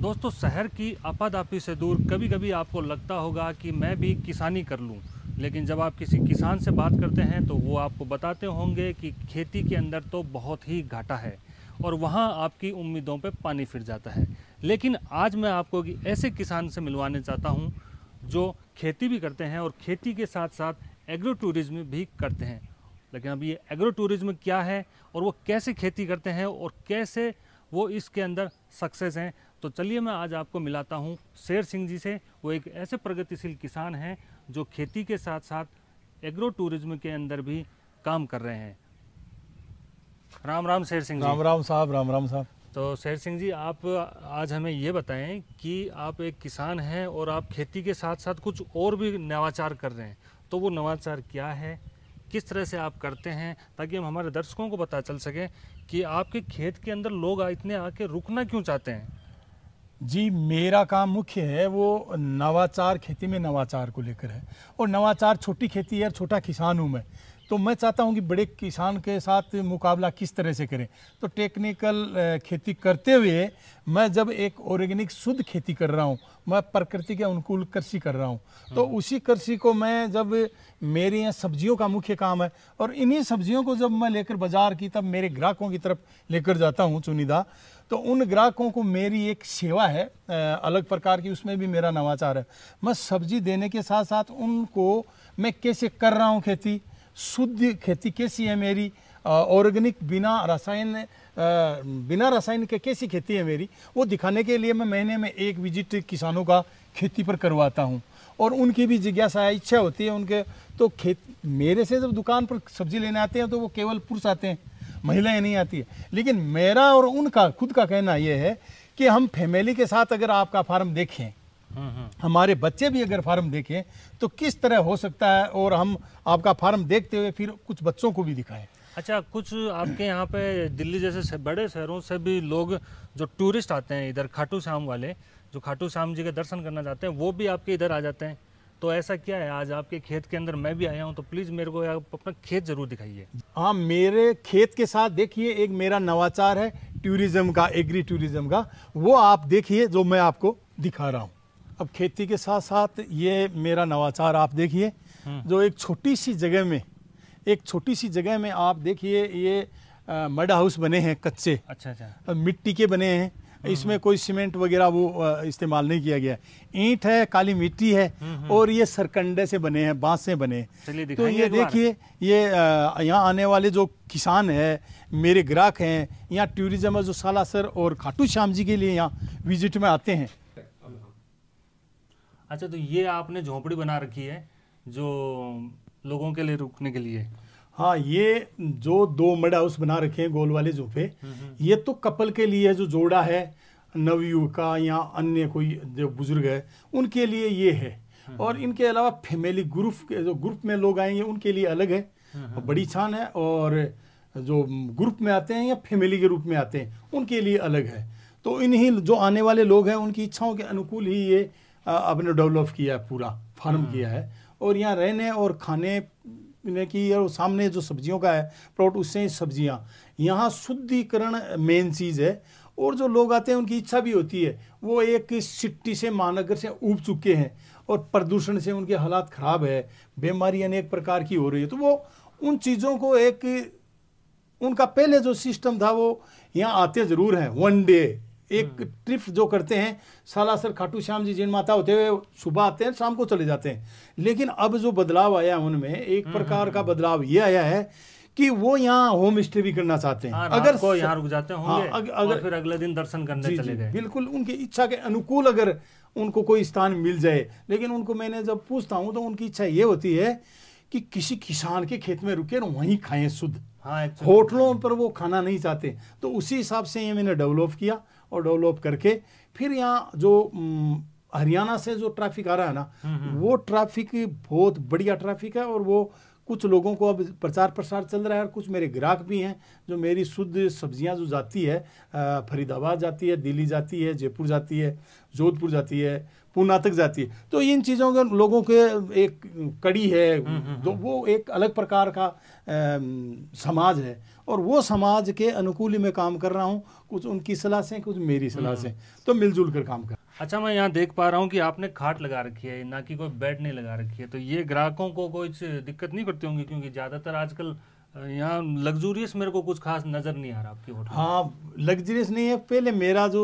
दोस्तों, शहर की आपाधापी से दूर कभी कभी आपको लगता होगा कि मैं भी किसानी कर लूं, लेकिन जब आप किसी किसान से बात करते हैं तो वो आपको बताते होंगे कि खेती के अंदर तो बहुत ही घाटा है और वहाँ आपकी उम्मीदों पे पानी फिर जाता है। लेकिन आज मैं आपको ऐसे किसान से मिलवाने चाहता हूँ जो खेती भी करते हैं और खेती के साथ साथ एग्रो टूरिज़्म भी करते हैं। लेकिन अब ये एग्रो टूरिज़्म क्या है और वो कैसे खेती करते हैं और कैसे वो इसके अंदर सक्सेस हैं, तो चलिए मैं आज आपको मिलाता हूं शेर सिंह जी से। वो एक ऐसे प्रगतिशील किसान हैं जो खेती के साथ साथ एग्रो टूरिज्म के अंदर भी काम कर रहे हैं। राम राम शेर सिंह जी। राम राम साहब। राम राम साहब। तो शेर सिंह जी, आप आज हमें ये बताएं कि आप एक किसान हैं और आप खेती के साथ साथ कुछ और भी नवाचार कर रहे हैं, तो वो नवाचार क्या है, किस तरह से आप करते हैं, ताकि हम हमारे दर्शकों को पता चल सके कि आपके खेत के अंदर लोग इतने आके रुकना क्यों चाहते हैं। जी, मेरा काम मुख्य है वो नवाचार, खेती में नवाचार को लेकर है। और नवाचार छोटी खेती है और छोटा किसान हूँ मैं, तो मैं चाहता हूँ कि बड़े किसान के साथ मुकाबला किस तरह से करें। तो टेक्निकल खेती करते हुए मैं जब एक ऑर्गेनिक शुद्ध खेती कर रहा हूँ, मैं प्रकृति के अनुकूल कृषि कर रहा हूँ, तो उसी कृषि को मैं जब मेरे यहाँ सब्जियों का मुख्य काम है और इन्हीं सब्जियों को जब मैं लेकर बाजार की तब मेरे ग्राहकों की तरफ लेकर जाता हूँ चुनिदा, तो उन ग्राहकों को मेरी एक सेवा है अलग प्रकार की, उसमें भी मेरा नवाचार है। मैं सब्जी देने के साथ साथ उनको मैं कैसे कर रहा हूँ खेती, शुद्ध खेती कैसी है मेरी, ऑर्गेनिक बिना रसायन के कैसी खेती है मेरी, वो दिखाने के लिए मैं महीने में एक विजिट किसानों का खेती पर करवाता हूँ। और उनकी भी जिज्ञासा है, इच्छा होती है उनके, तो मेरे से जब दुकान पर सब्जी लेने आते हैं तो वो केवल पुरुष आते हैं, महिलाएं नहीं आती है। लेकिन मेरा और उनका खुद का कहना ये है कि हम फैमिली के साथ अगर आपका फार्म देखें, हमारे बच्चे भी अगर फार्म देखें, तो किस तरह हो सकता है, और हम आपका फार्म देखते हुए फिर कुछ बच्चों को भी दिखाएं। अच्छा, कुछ आपके यहाँ पे दिल्ली जैसे बड़े शहरों से भी लोग जो टूरिस्ट आते हैं इधर, खाटू श्याम वाले जो खाटू श्याम जी के दर्शन करना चाहते हैं, वो भी आपके इधर आ जाते हैं, तो ऐसा क्या है, आज आपके खेत के अंदर मैं भी आया हूँ, तो प्लीज़ मेरे को आप अपना खेत ज़रूर दिखाइए। हाँ, मेरे खेत के साथ देखिए, एक मेरा नवाचार है टूरिज़्म का, एग्री टूरिज़्म का, वो आप देखिए जो मैं आपको दिखा रहा हूँ। अब खेती के साथ साथ ये मेरा नवाचार आप देखिए, जो एक छोटी सी जगह में आप देखिए ये मड हाउस बने हैं कच्चे। अच्छा, मिट्टी के बने हैं, इसमें कोई सीमेंट वगैरह वो इस्तेमाल नहीं किया गया, ईंट है, काली मिट्टी है, और ये सरकंडे से बने हैं, बांस से बने हैं। तो ये देखिए, ये यहाँ आने वाले जो किसान है, मेरे ग्राहक हैं, यहाँ टूरिज्म है जो सालासर और खाटू श्याम जी के लिए यहाँ विजिट में आते हैं। अच्छा, तो ये आपने झोपड़ी बना रखी है जो लोगों के लिए रुकने के लिए। हाँ, ये जो दो मड हाउस बना रखे हैं गोल वाले झोपे, ये तो कपल के लिए है, जो जोड़ा है, नवयुवका या अन्य कोई जो बुजुर्ग है उनके लिए ये है। और इनके अलावा फैमिली ग्रुप, जो ग्रुप में लोग आएंगे उनके लिए अलग है, बड़ी छान है, और जो ग्रुप में आते हैं या फैमिली के रूप में आते हैं उनके लिए अलग है। तो इन्हीं जो आने वाले लोग हैं उनकी इच्छाओं के अनुकूल ही ये आपने डेवलप किया है, पूरा फार्म किया है। और यहाँ रहने और खाने पीने की, और सामने जो सब्जियों का है प्लॉट, उससे सब्जियाँ, यहाँ शुद्धिकरण मेन चीज़ है। और जो लोग आते हैं उनकी इच्छा भी होती है, वो एक सिटी से, महानगर से ऊब चुके हैं और प्रदूषण से उनके हालात ख़राब है, बीमारी अनेक प्रकार की हो रही है, तो वो उन चीज़ों को एक, उनका पहले जो सिस्टम था वो, यहाँ आते ज़रूर हैं। वन डे एक ट्रिप जो करते हैं सालासर खाटू श्याम जी, जिन माता होते हुए सुबह आते हैं, शाम को चले जाते हैं। लेकिन अब जो बदलाव आया उनमें, एक प्रकार का बदलाव ये आया है कि वो यहाँ होम स्टे भी करना चाहते हैं। अगर को यहाँ रुक जाते होंगे, अगर फिर अगले दिन दर्शन करने चले गए, बिल्कुल उनकी इच्छा के अनुकूल अगर उनको कोई स्थान मिल जाए। लेकिन उनको मैंने जब पूछता हूँ तो उनकी इच्छा ये होती है कि किसी किसान के खेत में रुके और वहीं खाएं शुद्ध। होटलों पर वो खाना नहीं चाहते, तो उसी हिसाब से ये मैंने डेवलप किया। और डेवलप करके फिर यहाँ जो हरियाणा से जो ट्रैफिक आ रहा है ना, वो ट्रैफिक बहुत बढ़िया ट्रैफिक है, और वो कुछ लोगों को अब प्रचार प्रसार चल रहा है। और कुछ मेरे ग्राहक भी हैं जो मेरी शुद्ध सब्जियां जो जाती है, फरीदाबाद जाती है, दिल्ली जाती है, जयपुर जाती है, जोधपुर जाती है, पूना तक जाती है। तो इन चीज़ों के लोगों के एक कड़ी है, तो वो एक अलग प्रकार का समाज है। और वो समाज के अनुकूल ही मैं काम कर रहा हूँ, कुछ उनकी सलाह से कुछ मेरी सलाह से, तो मिलजुल कर काम कर। अच्छा, मैं यहाँ देख पा रहा हूँ कि आपने खाट लगा रखी है, ना कि कोई बेड नहीं लगा रखी है, तो ये ग्राहकों को कोई दिक्कत नहीं करती होंगी, क्योंकि ज़्यादातर आजकल यहाँ लग्जूरियस मेरे को कुछ खास नज़र नहीं आ रहा आपकी होटल। हाँ, लग्जूरियस नहीं है। पहले मेरा जो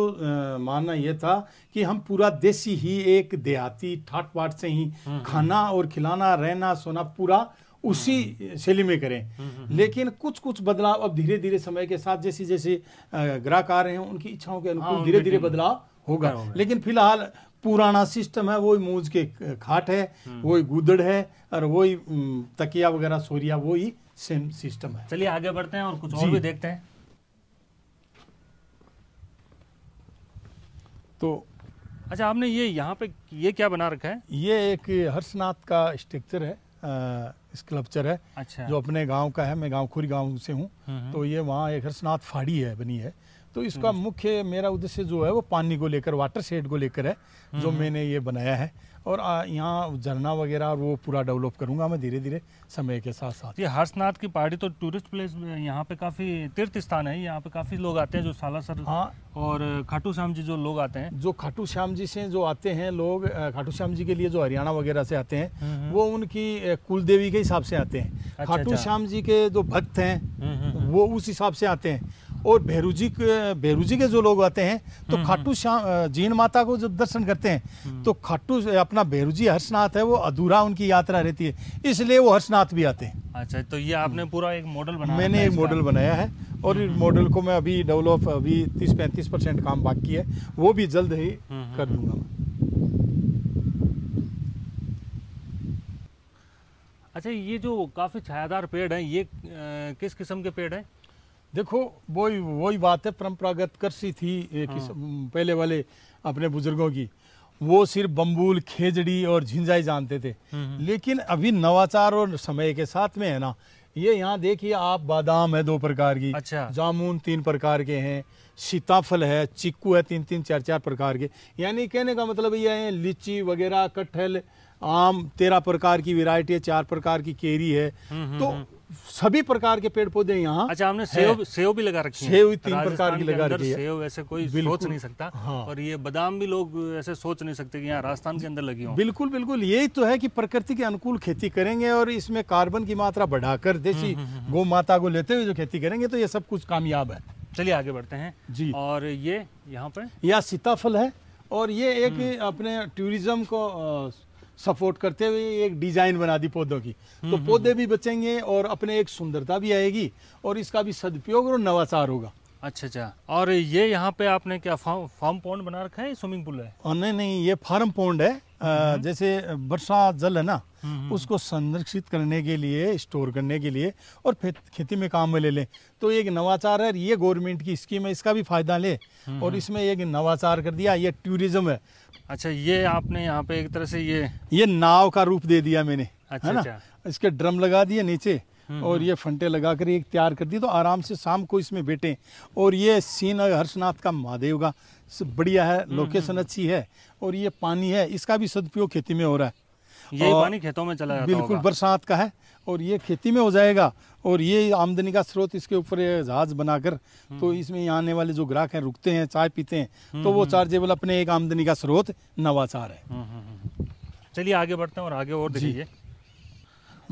मानना यह था कि हम पूरा देसी ही, एक देहाती ठाट बाट से ही खाना और खिलाना, रहना सोना पूरा उसी शैली में करें, लेकिन कुछ कुछ बदलाव अब धीरे धीरे समय के साथ जैसे जैसे ग्राहक आ रहे हैं उनकी इच्छाओं के अनुकूल धीरे धीरे बदलाव होगा। लेकिन फिलहाल पुराना सिस्टम है, वही मूज के खाट है, वही गुदड़ है और वही तकिया वगैरह सोरिया, वही सेम सिस्टम है। चलिए आगे बढ़ते हैं और कुछ और भी देखते हैं। तो अच्छा, आपने ये यहाँ पे ये क्या बना रखा है? ये एक हर्षनाथ का स्ट्रक्चर है, स्कल्पचर है। अच्छा। जो अपने गांव का है, मैं गांव खुरी गांव से हूँ, तो ये वहाँ एक हर्षनाथ फाड़ी है बनी है, तो इसका मुख्य मेरा उद्देश्य जो है वो पानी को लेकर, वाटर शेड को लेकर है जो मैंने ये बनाया है। और यहाँ झरना वगैरह और वो पूरा डेवलप करूंगा मैं धीरे धीरे समय के साथ साथ। ये हर्षनाथ की पहाड़ी तो टूरिस्ट प्लेस, यहाँ पे काफ़ी तीर्थ स्थान है, यहाँ पे काफ़ी लोग आते हैं जो सालासर। हाँ, और खाटू श्याम जी जो लोग आते हैं, जो खाटू श्याम जी से जो आते हैं लोग, खाटू श्याम जी के लिए जो हरियाणा वगैरह से आते हैं वो उनकी कुलदेवी के हिसाब से आते हैं। खाटू श्याम जी के जो भक्त हैं वो उस हिसाब से आते हैं, और भैरू जी के जो लोग आते हैं तो खाटू श्याम जीन माता को जब दर्शन करते हैं तो खाटू अपना भैरू जी हर्षनाथ है वो अधूरा उनकी यात्रा रहती है, इसलिए वो हर्षनाथ भी आते हैं। अच्छा, तो ये आपने पूरा एक मॉडल बनाया? मैंने एक मॉडल बनाया है और इस मॉडल को मैं अभी डेवलप, अभी 30-35% काम बाकी है, वो भी जल्द ही कर लूँगा। अच्छा, ये जो काफ़ी छायादार पेड़ है, ये किस किस्म के पेड़ है? देखो वही बात है, परंपरागत कृषि थी पहले वाले अपने बुजुर्गों की, वो सिर्फ बम्बूल, खेजड़ी और झिंझाई जानते थे, लेकिन अभी नवाचार और समय के साथ में है ना। ये यहाँ देखिए आप, बादाम है 2 प्रकार की। अच्छा। जामुन 3 प्रकार के हैं, सीताफल है, चीकू है 3-3, 4-4 प्रकार के, यानी कहने का मतलब ये है लीची वगैरह, कटहल, आम 13 प्रकार की वैरायटी है, 4 प्रकार की केरी है, तो सभी प्रकार के पेड़ पौधे यहाँ। अच्छा, हमने सेव भी लगा रखी है, सेव 3 प्रकार की लगा रखी है। सेव ऐसे कोई सोच नहीं सकता। हाँ। और ये बादाम भी लोग ऐसे सोच नहीं सकते कि यहाँ राजस्थान के अंदर लगी हो। बिल्कुल बिल्कुल, यही तो है कि प्रकृति के अनुकूल खेती करेंगे और इसमें कार्बन की मात्रा बढ़ाकर देसी गौ माता को लेते हुए जो खेती करेंगे तो ये सब कुछ कामयाब है। चलिए आगे बढ़ते हैं जी। और ये यहाँ पर यह सीताफल है, और ये एक अपने टूरिज्म को सपोर्ट करते हुए एक डिजाइन बना दी पौधों की, तो पौधे भी बचेंगे और अपने एक सुंदरता भी आएगी और इसका भी सदुपयोग और नवाचार होगा। अच्छा। और ये यहाँ पे आपने क्या फार्म पॉन्ड बना रखा है, स्विमिंग पूल है? नहीं, ये फार्म पॉन्ड है। जैसे वर्षा जल है ना, उसको संरक्षित करने के लिए, स्टोर करने के लिए और खेती में काम में ले लें, तो एक नवाचार है। ये गवर्नमेंट की स्कीम है, इसका भी फायदा ले, और इसमें एक नवाचार कर दिया, ये टूरिज्म है। अच्छा, ये आपने यहाँ पे एक तरह से ये नाव का रूप दे दिया मैंने। अच्छा, है ना? अच्छा। इसके ड्रम लगा दिए नीचे और ये फंटे लगा कर एक तैयार कर दी, तो आराम से शाम को इसमें बैठे। और ये सीन हर्षनाथ का महादेव का बढ़िया है, लोकेशन अच्छी है, और ये पानी है, इसका भी सदुपयोग खेती में हो रहा है। ये पानी खेतों में चला जाता, बिल्कुल बरसात का है, और ये खेती में हो जाएगा, और ये आमदनी का स्रोत। इसके ऊपर जहाज बनाकर तो इसमें आने वाले जो ग्राहक हैं रुकते हैं, चाय पीते हैं, तो वो चार्जेबल अपने एक आमदनी का स्रोत, नवाचार है। चलिए आगे बढ़ते हैं और आगे और देखिए।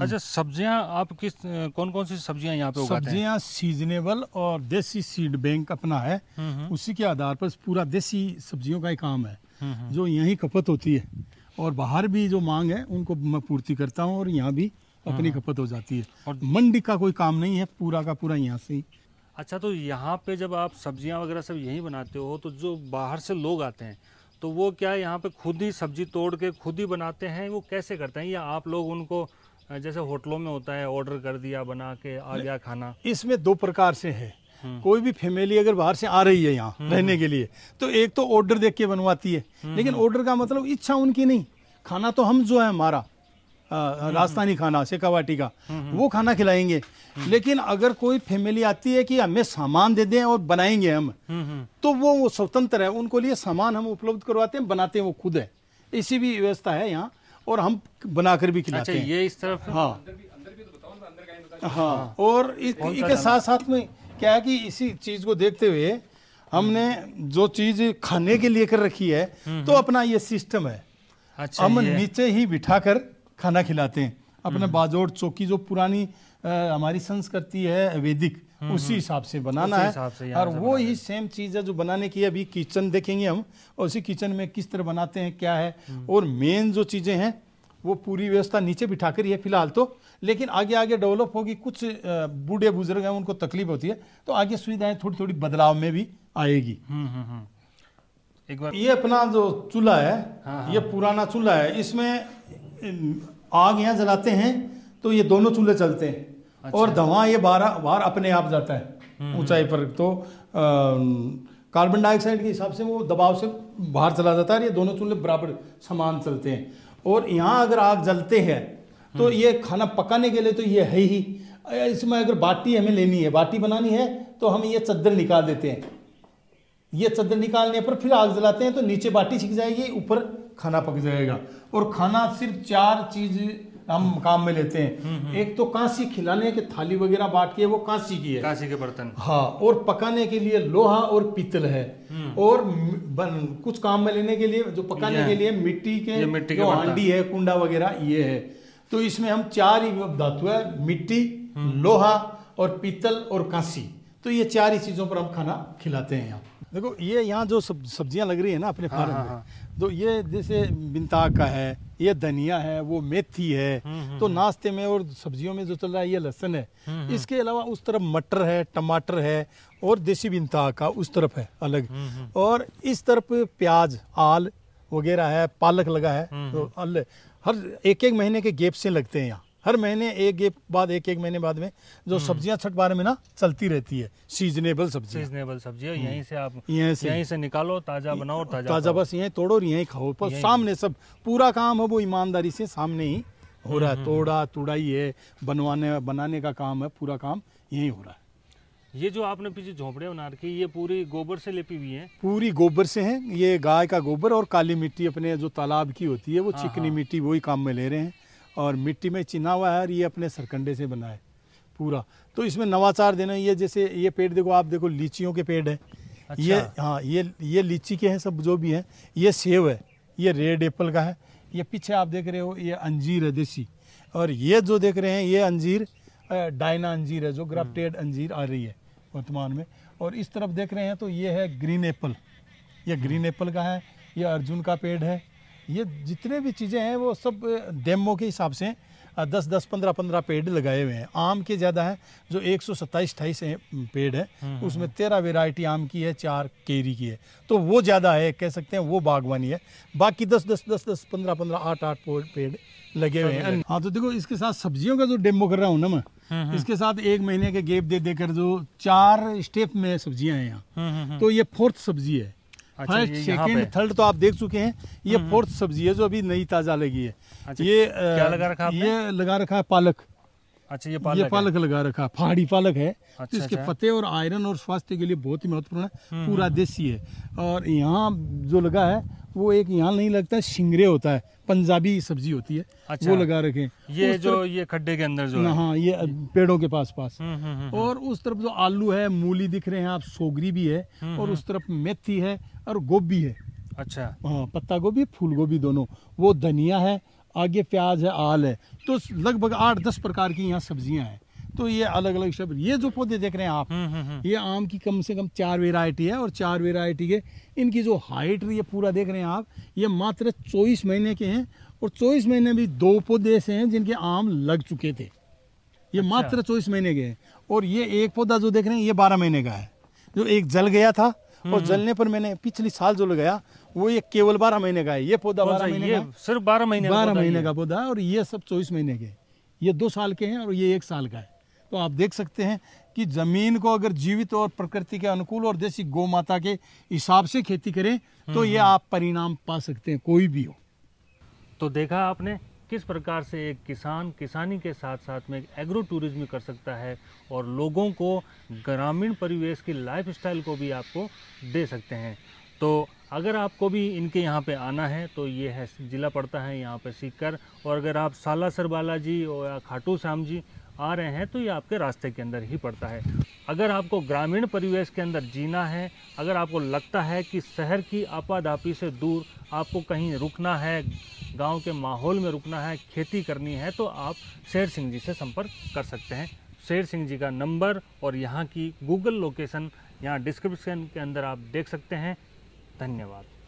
अच्छा, सब्जियां आप कौन कौन सी सब्जियां यहाँ पे उगाते हैं? सब्जियां सीजनेबल और देसी सीड बैंक अपना है, उसी के आधार पर पूरा देसी सब्जियों का ही काम है, जो यहीं खपत होती है और बाहर भी जो मांग है उनको मैं पूर्ति करता हूँ, और यहाँ भी अपनी खपत हो जाती है, और मंडी का कोई काम नहीं है, पूरा का पूरा यहाँ से ही। अच्छा, तो यहाँ पे जब आप सब्जियाँ वगैरह सब यहीं बनाते हो, तो जो बाहर से लोग आते हैं तो वो क्या यहाँ पे खुद ही सब्जी तोड़ के खुद ही बनाते हैं, वो कैसे करते हैं? या आप लोग उनको जैसे होटलों में होता है ऑर्डर कर दिया, बना के आ गया खाना? इसमें 2 प्रकार से है। कोई भी फैमिली अगर बाहर से आ रही है यहाँ रहने के लिए, तो एक तो ऑर्डर देख के बनवाती है, लेकिन ऑर्डर का मतलब इच्छा उनकी नहीं, खाना तो हम जो है हमारा राजस्थानी खाना शेखावाटी का वो खाना खिलाएंगे। लेकिन अगर कोई फैमिली आती है कि हमें सामान दे दें और बनाएंगे हम, तो वो स्वतंत्र है, उनको लिए सामान हम उपलब्ध करवाते हैं, बनाते हैं वो खुद है, इसी भी व्यवस्था है यहाँ, और हम बनाकर भी खिलाते हैं। अच्छा, ये इस तरफ। हाँ, हाँ, और इसके साथ साथ में क्या है कि इसी चीज को देखते हुए हमने जो चीज खाने के लिए कर रखी है तो अपना ये सिस्टम है, अच्छा, हम नीचे ही बिठाकर खाना खिलाते हैं अपने बाजोड़ चौकी, जो पुरानी हमारी संस्कृति है वैदिक, उसी हिसाब से बनाना है और वो ही सेम चीज है जो बनाने की है। अभी किचन देखेंगे हम, और उसी किचन में किस तरह बनाते हैं क्या है, और मेन जो चीजें हैं वो पूरी व्यवस्था नीचे बिठाकर ये फिलहाल तो, लेकिन आगे आगे डेवलप होगी। कुछ बूढ़े बुजुर्ग हैं उनको तकलीफ होती है तो आगे सुविधाएं थोड़ी थोड़ी बदलाव में भी आएगी। एक बार ये अपना जो चूल्हा है, हाँ, ये पुराना चूल्हा है, इसमें आग यहाँ जलाते हैं तो ये दोनों चूल्हे चलते हैं, अच्छा, और धुआं ये बाहर अपने आप जाता है ऊंचाई पर, तो कार्बन डाइऑक्साइड के हिसाब से वो दबाव से बाहर चला जाता है। ये दोनों चूल्हे बराबर समान चलते हैं, और यहाँ अगर आग जलते हैं तो ये खाना पकाने के लिए तो ये है ही। इसमें अगर बाटी हमें लेनी है, बाटी बनानी है तो हम ये चद्दर निकाल देते हैं, ये चद्दर निकालने पर फिर आग जलाते हैं तो नीचे बाटी छिक जाएगी, ऊपर खाना पक जाएगा। और खाना सिर्फ चार चीज हम काम में लेते हैं, एक तो कांसी खिलाने के थाली वगैरह बांट के, वो कांसी की है, कांसी के बर्तन, हाँ, और पकाने के लिए लोहा और पीतल है, और कुछ काम में लेने के लिए जो पकाने के लिए मिट्टी के हांडी है, कुंडा वगैरह ये है। तो इसमें हम चार ही धातु है, मिट्टी, लोहा और पीतल और कांसी, तो ये चार ही चीजों पर हम खाना खिलाते हैं। यहाँ देखो ये यहाँ जो सब्जियां लग रही है ना अपने फार्म में, तो ये जैसे बिनता का है, ये धनिया है, वो मेथी है, तो नाश्ते में और सब्जियों में जो चल रहा है ये लहसुन है। इसके अलावा उस तरफ मटर है, टमाटर है, और देसी बिनता का उस तरफ है अलग, और इस तरफ प्याज, आल वगैरह है, पालक लगा है। तो हर एक एक महीने के गेप से लगते हैं यहाँ, हर महीने एक गेप बाद, एक एक महीने बाद में जो सब्जियां छठ बारे में ना चलती रहती है, सीजनेबल सब्जी यहीं से निकालो, ताजा बनाओ, ताजा बस यहीं तोड़ो और यहीं खाओ। पर सामने सब पूरा काम है वो ईमानदारी से सामने ही हो रहा है, तोड़ा तुड़ाई है, बनाने का काम है, पूरा काम यही हो रहा है। ये जो आपने पीछे झोपड़ियां बना रखी, ये पूरी गोबर से लिपी हुई है, पूरी गोबर से है, ये गाय का गोबर और काली मिट्टी अपने जो तालाब की होती है वो चिकनी मिट्टी वही काम में ले रहे हैं, और मिट्टी में चिना हुआ है, और ये अपने सरकंडे से बना है पूरा। तो इसमें नवाचार देना, ये जैसे ये पेड़ देखो आप, देखो लीचियों के पेड़ है, अच्छा, ये हाँ ये लीची के हैं सब जो भी हैं, ये सेब है, ये रेड एप्पल का है, ये पीछे आप देख रहे हो ये अंजीर है देसी, और ये जो देख रहे हैं ये अंजीर डायना अंजीर है, जो ग्राफ्टेड अंजीर आ रही है वर्तमान में। और इस तरफ देख रहे हैं तो ये है ग्रीन एप्पल, ये ग्रीन एप्पल का है, ये अर्जुन का पेड़ है। ये जितने भी चीज़ें हैं वो सब डेमो के हिसाब से 10-10, 15-15 पेड़ लगाए हुए हैं। आम के ज़्यादा हैं, जो 127-28 पेड़ है, उसमें 13 वेराइटी आम की है, 4 केरी की है, तो वो ज़्यादा है, कह सकते हैं वो बागवानी है। बाकी 10-10, 15-15, 8-8 पेड़ लगे हुए हैं। हाँ, तो देखो इसके साथ सब्जियों का जो डेमो कर रहा हूँ ना मैं, इसके साथ एक महीने के गेप दे देकर जो 4 स्टेप में सब्जियाँ हैं यहाँ, तो ये 4th सब्जी है, फर्स्ट, सेकंड, थर्ड तो आप देख चुके हैं। ये 4th सब्जी है जो अभी नई ताजा लगी है। अच्छा, ये क्या लगा रखा है? ये लगा रखा है पालक। अच्छा, ये पालक लगा रखा है, पहाड़ी पालक है। अच्छा, तो इसके पत्ते और आयरन और स्वास्थ्य के लिए बहुत ही महत्वपूर्ण है, पूरा देसी है। और यहाँ जो लगा है वो एक यहाँ नहीं लगता है, शिंगरे होता है, पंजाबी सब्जी होती है। अच्छा, वो लगा रखे ये जो ये खड्डे के अंदर जो, हाँ, ये पेड़ों के पास। और उस तरफ जो आलू है, मूली दिख रहे हैं आप, सोगरी भी है, और उस तरफ मेथी है और गोभी है। अच्छा, हाँ, पत्ता गोभी, फूल गोभी दोनों, वो धनिया है, आगे प्याज है, आल है। तो लगभग 8-10 प्रकार की यहाँ सब्जियां हैं। तो ये अलग अलग शब्द, ये जो पौधे देख रहे हैं आप, ये आम की कम से कम 4 वेरायटी है, और 4 वेरायटी के इनकी जो हाइट ये पूरा देख रहे हैं आप, ये मात्र 24 महीने के हैं, और 24 महीने भी 2 पौधे ऐसे हैं जिनके आम लग चुके थे, ये मात्र 24 महीने के हैं। और ये एक पौधा जो देख रहे हैं ये 12 महीने का है, जो एक जल गया था, और जलने पर मैंने पिछले साल जो लगाया वो ये केवल 12 महीने का है। ये पौधा 12 महीने का, सिर्फ 12 महीने का पौधा है, और ये सब 24 महीने के, ये 2 साल के हैं और ये 1 साल का है। तो आप देख सकते हैं कि ज़मीन को अगर जीवित और प्रकृति के अनुकूल और देसी गौ माता के हिसाब से खेती करें तो ये आप परिणाम पा सकते हैं, कोई भी हो। तो देखा आपने किस प्रकार से एक किसान किसानी के साथ साथ में एग्रो टूरिज्म कर सकता है, और लोगों को ग्रामीण परिवेश की लाइफस्टाइल को भी आपको दे सकते हैं। तो अगर आपको भी इनके यहाँ पे आना है तो ये है ज़िला पड़ता है यहाँ पे सीकर, और अगर आप सालासर बालाजी और खाटू श्याम जी आ रहे हैं तो ये आपके रास्ते के अंदर ही पड़ता है। अगर आपको ग्रामीण परिवेश के अंदर जीना है, अगर आपको लगता है कि शहर की आपाधापी से दूर आपको कहीं रुकना है, गांव के माहौल में रुकना है, खेती करनी है, तो आप शेर सिंह जी से संपर्क कर सकते हैं। शेर सिंह जी का नंबर और यहाँ की गूगल लोकेशन यहाँ डिस्क्रिप्शन के अंदर आप देख सकते हैं। धन्यवाद।